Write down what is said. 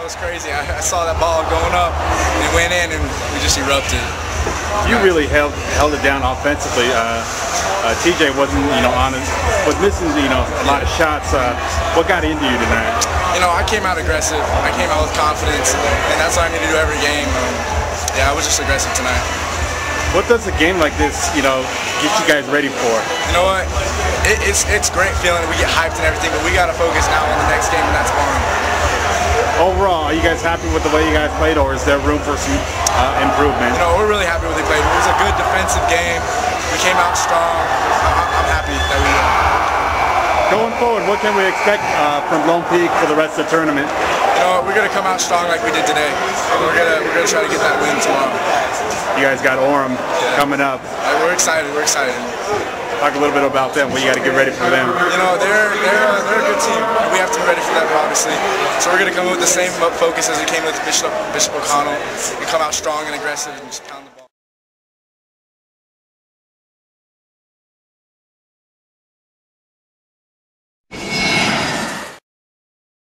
that was crazy. I saw that ball going up, and it went in, and we just erupted. You really held it down offensively. TJ wasn't, honest, was missing, a lot of shots. What got into you tonight? I came out aggressive. I came out with confidence, and that's what I need to do every game. Yeah, I was just aggressive tonight. What does a game like this, get you guys ready for? You know what? It's great feeling. We get hyped and everything, but we got to focus now on the next game, and that's on. Overall, are you guys happy with the way you guys played, or is there room for some improvement? We're really happy with the play. It was a good defensive game. We came out strong. I'm happy that we won. Going forward, what can we expect from Lone Peak for the rest of the tournament? We're going to come out strong like we did today. We're going to try to get that win tomorrow. You guys got Orem coming up. We're excited. We're excited. Talk a little bit about them. What you got to get ready for them. They're a good team. We have to be ready for them, obviously. So we're going to come with the same focus as we came with Bishop O'Connell and come out strong and aggressive and just pound.